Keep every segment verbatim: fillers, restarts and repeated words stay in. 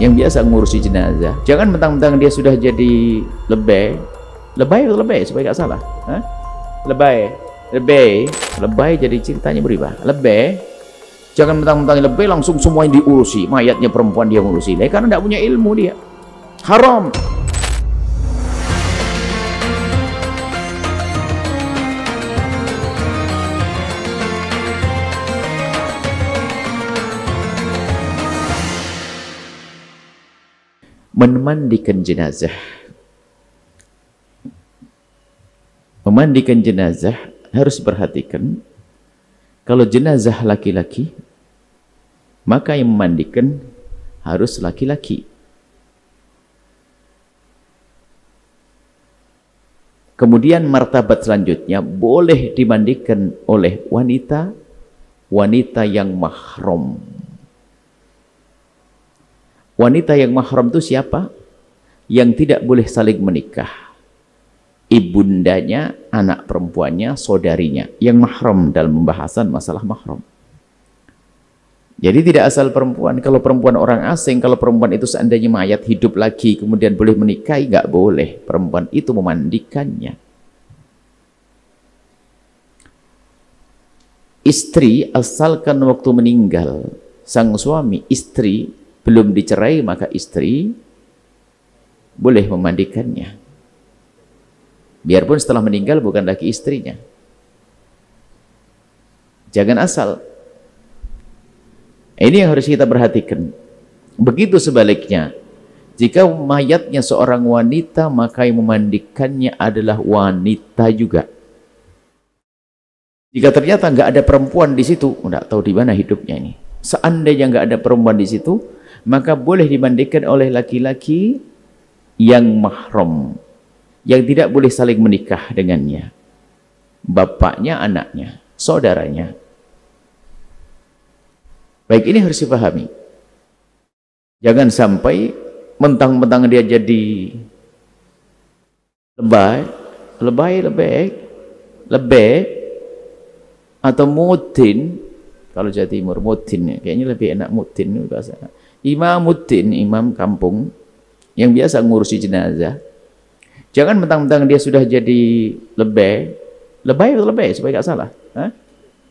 yang biasa ngurusi jenazah. Jangan mentang-mentang dia sudah jadi lebay, lebay atau lebay supaya gak salah. Hah? Lebay, lebay, lebay jadi ceritanya berubah. Lebay, jangan mentang-mentang lebay langsung semuanya diurusi, mayatnya perempuan dia ngurusi, nah, karena tidak punya ilmu dia. Haram. Memandikan jenazah. Memandikan jenazah harus perhatikan. Kalau jenazah laki-laki, maka yang memandikan harus laki-laki. Kemudian martabat selanjutnya boleh dimandikan oleh wanita, wanita yang mahram. Wanita yang mahram itu siapa? Yang tidak boleh saling menikah. Ibundanya, anak perempuannya, saudarinya. Yang mahram dalam pembahasan masalah mahram. Jadi tidak asal perempuan. Kalau perempuan orang asing, kalau perempuan itu seandainya mayat hidup lagi, kemudian boleh menikahi, nggak boleh. Perempuan itu memandikannya. Istri, asalkan waktu meninggal sang suami, istri, belum dicerai, maka istri boleh memandikannya. Biarpun setelah meninggal bukan lagi istrinya. Jangan asal. Ini yang harus kita perhatikan. Begitu sebaliknya. Jika mayatnya seorang wanita, maka yang memandikannya adalah wanita juga. Jika ternyata nggak ada perempuan di situ, nggak tahu di mana hidupnya ini. Seandainya nggak ada perempuan di situ, maka boleh dimandikan oleh laki-laki yang mahram, yang tidak boleh saling menikah dengannya, bapaknya, anaknya, saudaranya. Baik, ini harus dipahami. Jangan sampai mentang-mentang dia jadi lebay, lebay, lebay, lebay, atau mutin. Kalau Jawa Timur mutin, kayaknya lebih enak mutin bahasa. Imamuddin, imam kampung yang biasa ngurusi jenazah. Jangan mentang-mentang dia sudah jadi lebay, lebay atau lebay supaya gak salah. Hah?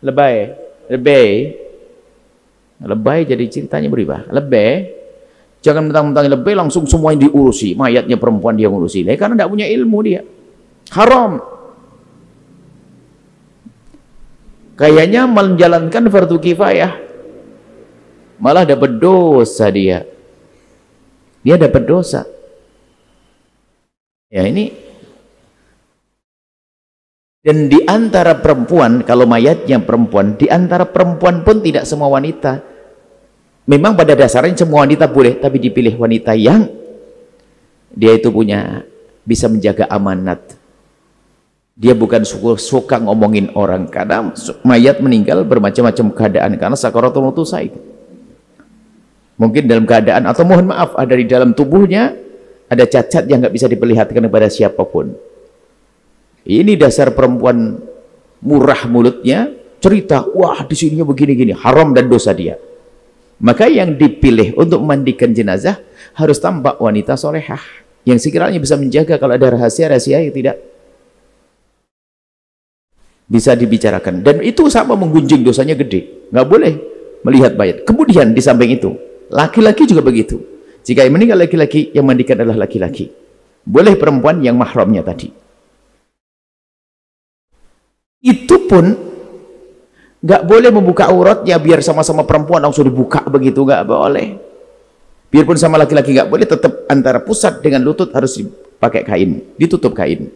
Lebay, lebay, lebay jadi ceritanya berubah. Lebay, jangan mentang-mentang lebay langsung semuanya diurusi, mayatnya perempuan dia ngurusi, nah, karena tidak punya ilmu dia. Haram. Kayaknya menjalankan fardu kifayah, malah dapat dosa dia. Dia dapat dosa. Ya ini. Dan di antara perempuan, kalau mayatnya perempuan, di antara perempuan pun tidak semua wanita. Memang pada dasarnya semua wanita boleh, tapi dipilih wanita yang dia itu punya, bisa menjaga amanat. Dia bukan suka, suka ngomongin orang. Kadang mayat meninggal bermacam-macam keadaan, karena sakaratul maut itu. Mungkin dalam keadaan, atau mohon maaf, ada di dalam tubuhnya, ada cacat yang nggak bisa diperlihatkan kepada siapapun. Ini dasar perempuan murah mulutnya, cerita, wah di sininya begini-gini, haram dan dosa dia. Maka yang dipilih untuk memandikan jenazah harus tampak wanita solehah, yang sekiranya bisa menjaga kalau ada rahasia-rahasia yang tidak bisa dibicarakan. Dan itu sama menggunjing, dosanya gede. Nggak boleh melihat mayat. Kemudian di samping itu, laki-laki juga begitu. Jika yang meninggal laki-laki, yang mandikan adalah laki-laki. Boleh perempuan yang mahramnya tadi. Itu pun nggak boleh membuka auratnya biar sama-sama perempuan langsung dibuka begitu, nggak boleh. Biarpun sama laki-laki nggak boleh, tetap antara pusat dengan lutut harus dipakai kain, ditutup kain.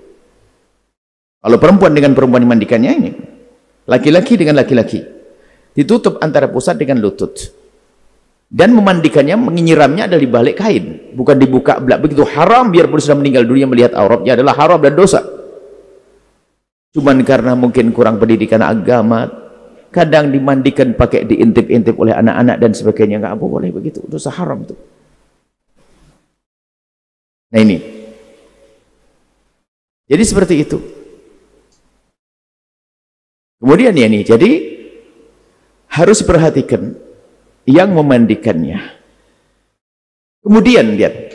Kalau perempuan dengan perempuan yang mandikannya ini, laki-laki dengan laki-laki, ditutup antara pusat dengan lutut. Dan memandikannya, menyiramnya ada di balik kain, bukan dibuka belak begitu. Haram, biarpun sudah meninggal dunia melihat auratnya adalah haram dan dosa. Cuman karena mungkin kurang pendidikan agama, kadang dimandikan pakai diintip-intip oleh anak-anak dan sebagainya, nggak boleh begitu, dosa haram itu. Nah ini, jadi seperti itu. Kemudian ya nih, jadi harus perhatikan yang memandikannya. Kemudian lihat,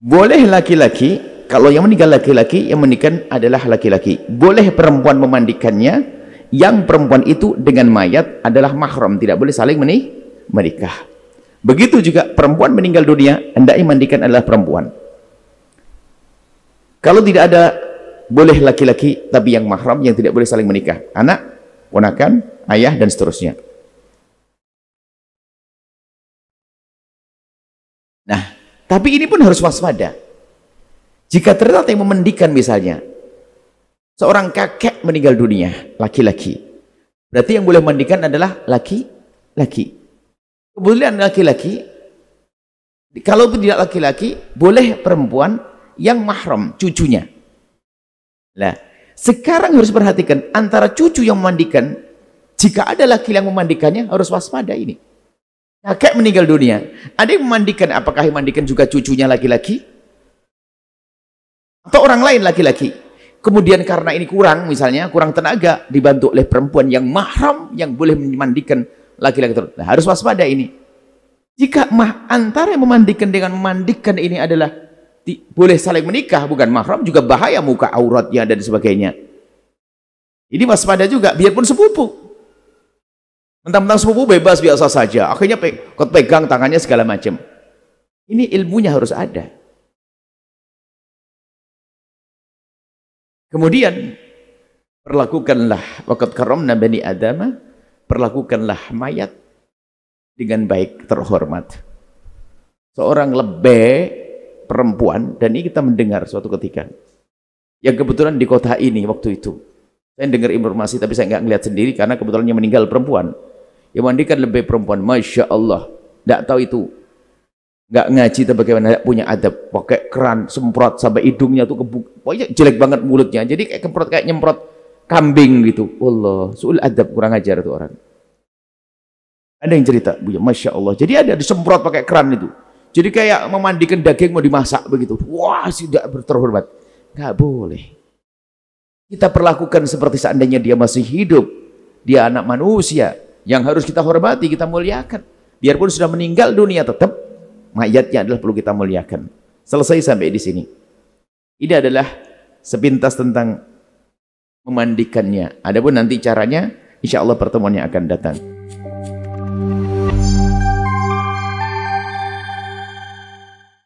boleh laki-laki, kalau yang meninggal laki-laki, yang menikah adalah laki-laki. Boleh perempuan memandikannya, yang perempuan itu dengan mayat adalah mahram, tidak boleh saling menikah. Begitu juga perempuan meninggal dunia, hendaknya mandikan adalah perempuan. Kalau tidak ada, boleh laki-laki, tapi yang mahram, yang tidak boleh saling menikah. Anak, ponakan, ayah, dan seterusnya. Nah, tapi ini pun harus waspada. Jika ternyata yang memandikan misalnya, seorang kakek meninggal dunia, laki-laki. Berarti yang boleh mandikan adalah laki-laki. Kebetulan laki-laki, kalau tidak laki-laki, boleh perempuan yang mahram, cucunya. Nah, sekarang harus perhatikan, antara cucu yang memandikan, jika ada laki yang memandikannya, harus waspada ini. Kakek meninggal dunia, ada yang memandikan, apakah yang memandikan juga cucunya laki-laki? Atau orang lain laki-laki? Kemudian karena ini kurang, misalnya kurang tenaga, dibantu oleh perempuan yang mahram, yang boleh memandikan laki-laki terus. Nah, harus waspada ini. Jika mah antara yang memandikan dengan memandikan ini adalah di, boleh saling menikah, bukan mahram, juga bahaya muka auratnya dan sebagainya. Ini waspada juga, biarpun sepupu. Mentang-mentang sepupu bebas biasa saja, akhirnya pe pegang tangannya segala macam. Ini ilmunya harus ada. Kemudian perlakukanlah waqad karramna bani adama, perlakukanlah mayat dengan baik, terhormat. Seorang lebeh perempuan, dan ini kita mendengar suatu ketika. Yang kebetulan di kota ini waktu itu, saya dengar informasi tapi saya nggak ngelihat sendiri karena kebetulannya meninggal perempuan. Yang mandikan lebih perempuan, Masya Allah, tidak tahu itu nggak ngaji atau bagaimana, nggak punya adab, pakai keran semprot sampai hidungnya tuh kebuk, pokoknya jelek banget mulutnya, jadi kayak kemprot, kayak nyemprot kambing gitu. Allah, suul adab, kurang ajar itu orang. Ada yang cerita, Buya, Masya Allah, jadi ada disemprot pakai keran itu, jadi kayak memandikan daging mau dimasak begitu. Wah, tidak berterhormat, nggak boleh. Kita perlakukan seperti seandainya dia masih hidup, dia anak manusia yang harus kita hormati, kita muliakan. Biarpun sudah meninggal dunia, tetap mayatnya adalah perlu kita muliakan. Selesai sampai di sini. Ini adalah sepintas tentang memandikannya. Adapun nanti caranya, insya Allah pertemuannya akan datang.